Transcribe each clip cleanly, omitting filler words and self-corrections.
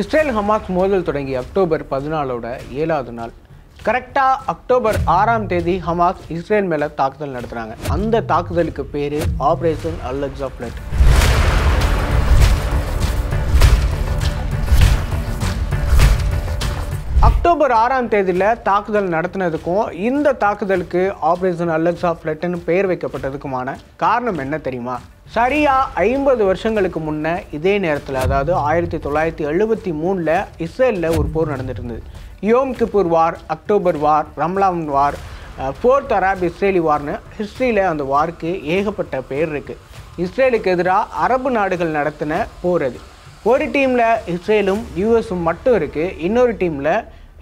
Israel Hamas மோதல் தொடங்கி October 14 7வது நாள் கரெக்டாக அக்டோபர் 6 ஹமாஸ் இஸ்ரேல் மேலே தாக்குதல் நடத்துகிறாங்க. அந்த தாக்குதலுக்கு பேர் ஆப்ரேஷன் அல்-அக்ஸா ஃப்ளட். அக்டோபர் 6 தாக்குதல் நடத்தினதுக்கும் இந்த தாக்குதலுக்கு ஆப்ரேஷன் அல்-அக்ஸா ஃப்ளட்னு பெயர் வைக்கப்பட்டதுக்குமான காரணம் என்ன தெரியுமா? சரியாக 50 வருஷங்களுக்கு முன்னே இதே நேரத்தில், அதாவது 1973 இஸ்ரேலில் ஒரு போர் நடந்துட்டு இருந்தது. Yom Kippur war, October war, Ramzan war, 4th அரபு இஸ்ரேலி வார்னு ஹிஸ்ட்ரியில் அந்த வாருக்கு ஏகப்பட்ட பேர் இருக்குது. இஸ்ரேலுக்கு எதிராக அரபு நாடுகள் நடத்தின போர் அது. ஒரு டீமில் இஸ்ரேலும் யூஎஸும் மட்டும் இருக்குது. இன்னொரு டீமில்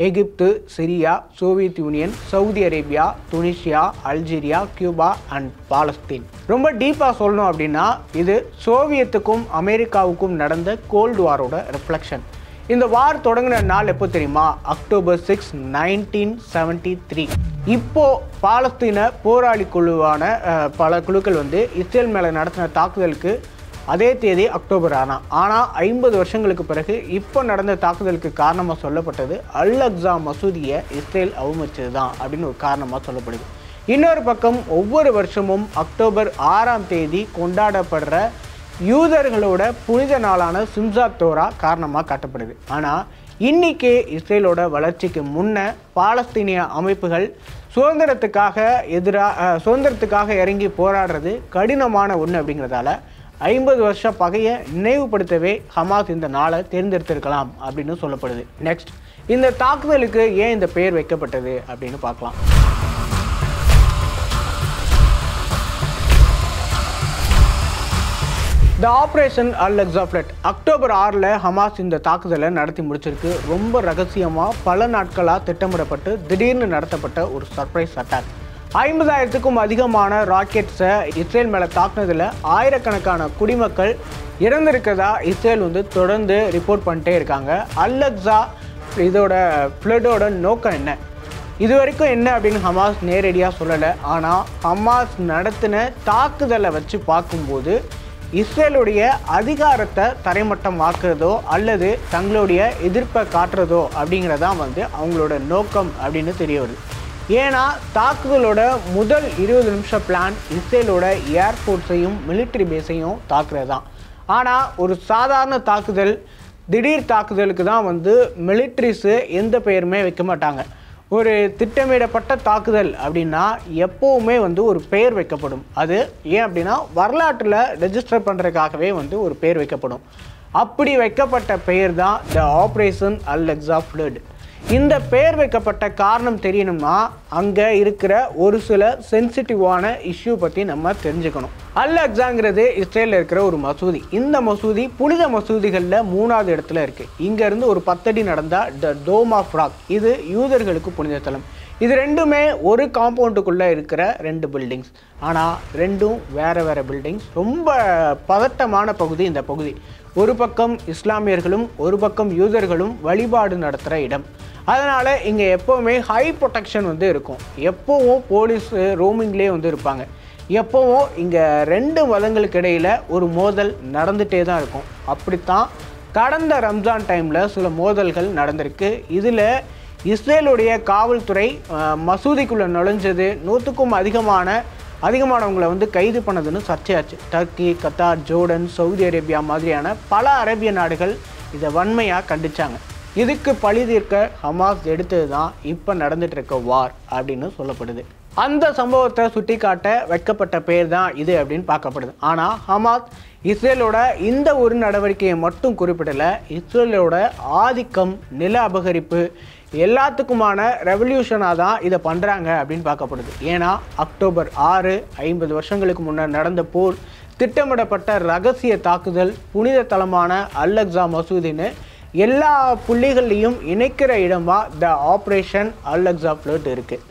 Egypt, Syria, Soviet Union, Saudi Arabia, Tunisia, Algeria, Cuba and Palestine. ரொம்ப டீப்பாக சொல்லணும் அப்படின்னா, இது சோவியத்துக்கும் அமெரிக்காவுக்கும் நடந்த கோல்டு வாரோட ரிஃப்ளெக்ஷன். இந்த வார் தொடங்கின நாள் எப்போ தெரியுமா? அக்டோபர் 6, 1973. இப்போது பாலஸ்தீன போராளி குழுவான பல குழுக்கள் இஸ்ரேல் மேலே நடத்தின தாக்குதலுக்கு அதே தேதி அக்டோபர் 6. ஆனால் 50 வருஷங்களுக்கு பிறகு இப்போ நடந்த தாக்குதலுக்கு காரணமாக சொல்லப்பட்டது அல்-அக்ஸா மசூதியை இஸ்ரேல் அவமதிச்சது தான் அப்படின்னு ஒரு காரணமாக சொல்லப்படுது. இன்னொரு பக்கம், ஒவ்வொரு வருஷமும் அக்டோபர் 6 கொண்டாடப்படுற யூதர்களோட புனித நாளான சிம்சாத் தோரா காரணமாக காட்டப்படுது. ஆனால் இன்றைக்கி இஸ்ரேலோட வளர்ச்சிக்கு முன்னே பாலஸ்தீனிய அமைப்புகள் சுதந்திரத்துக்காக இறங்கி போராடுறது கடினமான ஒன்று. அப்படிங்கிறதால 50 வருஷ பகையை நினைவுபடுத்தவே ஹமாஸ் இந்த நாளை தேர்ந்தெடுத்திருக்கலாம் அப்படின்னு சொல்லப்படுது. நெக்ஸ்ட், இந்த தாக்குதலுக்கு ஏன் இந்த பெயர் வைக்கப்பட்டது அப்படின்னு பார்க்கலாம். The operation Al-Aqsa flood. October 6 Hamas இந்த தாக்குதலை நடத்தி முடிச்சிருக்கு. ரொம்ப ரகசியமாக பல நாட்களாக திட்டமிடப்பட்டு திடீர்னு நடத்தப்பட்ட ஒரு சர்ப்ரைஸ் அட்டாக். 50,000க்கும் அதிகமான ராக்கெட்ஸை இஸ்ரேல் மேலே தாக்குனதில் ஆயிரக்கணக்கான குடிமக்கள் இறந்திருக்கிறதா இஸ்ரேல் தொடர்ந்து ரிப்போர்ட் பண்ணிட்டே இருக்காங்க. அல்-அக்ஸா இதோட ஃப்ளட்டோட நோக்கம் என்ன, இது வரைக்கும் என்ன அப்படின்னு ஹமாஸ் நேரடியாக சொல்லலை. ஆனால் ஹமாஸ் நடத்தின தாக்குதலை வச்சு பார்க்கும்போது இஸ்ரேலுடைய அதிகாரத்தை தரைமட்டம் ஆக்குறதோ அல்லது தங்களுடைய எதிர்ப்பை காட்டுறதோ அப்படிங்கிறதான் அவங்களோட நோக்கம் அப்படின்னு தெரிய வருது. ஏன்னா தாக்குதலோட முதல் 20 நிமிஷ பிளான் இஸ்ரேலோட ஏர்போர்ட்ஸையும் மிலிட்ரி பேஸையும் தாக்குறது தான். ஆனால் ஒரு சாதாரண தாக்குதல், திடீர் தாக்குதலுக்கு தான் மிலிட்ரிஸு எந்த பெயருமே வைக்க மாட்டாங்க. ஒரு திட்டமிடப்பட்ட தாக்குதல் அப்படின்னா எப்போவுமே ஒரு பெயர் வைக்கப்படும். அது ஏன் அப்படின்னா, வரலாற்றில் ரெஜிஸ்டர் பண்ணுறதுக்காகவே ஒரு பெயர் வைக்கப்படும். அப்படி வைக்கப்பட்ட பெயர் தான் த ஆப்ரேஷன் அல்-அக்ஸா ஃப்ளட். இந்த பெயர் வைக்கப்பட்ட காரணம் தெரியணும்னா, அங்கே இருக்கிற ஒரு சில சென்சிட்டிவான இஷ்யூ பற்றி நம்ம தெரிஞ்சுக்கணும். அல்-அக்ஸாங்கிறது இஸ்ரேலில் இருக்கிற ஒரு மசூதி. இந்த மசூதி புனித மசூதிகளில் 3வது இடத்துல இருக்குது. இங்கேருந்து ஒரு 10 அடி நடந்தால் த டோம் ஆஃப் ராக், இது யூதர்களுக்கு புனிதத்தலம். இது ரெண்டுமே ஒரு காம்பவுண்டுக்குள்ளே இருக்கிற 2 பில்டிங்ஸ். ஆனால் ரெண்டும் வேறு வேறு பில்டிங்ஸ். ரொம்ப பதட்டமான பகுதி இந்த பகுதி. ஒரு பக்கம் இஸ்லாமியர்களும் ஒரு பக்கம் யூதர்களும் வழிபாடு நடத்துகிற இடம். அதனால் இங்கே எப்போவுமே ஹை ப்ரொடெக்ஷன் இருக்கும். எப்போவும் போலீஸ் ரோமிங்லேயே இருப்பாங்க. எப்போவும் இங்கே 2 மதங்களுக்கு இடையில் ஒரு மோதல் நடந்துகிட்டே தான் இருக்கும். அப்படித்தான் கடந்த ரம்ஜான் டைமில் சில மோதல்கள் நடந்திருக்கு. இதில் இஸ்ரேலுடைய காவல்துறை மசூதிக்குள்ளே நுழைஞ்சது, 100க்கும் அதிகமானவங்களை கைது பண்ணதுன்னு சர்ச்சையாச்சு. Turkey, Qatar, Jordan, Saudi Arabia மாதிரியான பல அரேபிய நாடுகள் இதை வன்மையாக கண்டித்தாங்க. இதுக்கு பழி தீர்க்க ஹமாஸ் எடுத்தது தான் இப்போ நடந்துகிட்ருக்க வார் அப்படின்னு சொல்லப்படுது. அந்த சம்பவத்தை சுட்டி காட்ட வைக்கப்பட்ட பேர் தான் இது அப்படின்னு பார்க்கப்படுது. ஆனால் ஹமாஸ் இஸ்ரேலோட இந்த ஒரு நடவடிக்கையை மட்டும் குறிப்பிடலை. இஸ்ரேலோட ஆதிக்கம், நில அபகரிப்பு எல்லாத்துக்குமான ரெவல்யூஷனாக தான் இதை பண்ணுறாங்க அப்படின்னு பார்க்கப்படுது. ஏன்னா அக்டோபர் 6, 50 வருஷங்களுக்கு முன்னே நடந்த போர், திட்டமிடப்பட்ட ரகசிய தாக்குதல், புனித தலமான அல்-அக்ஸா மசூதின்னு எல்லா புள்ளிகளையும் இணைக்கிற இடமாக த ஆப்ரேஷன் அல்-அக்ஸா ஃப்ளட் இருக்குது.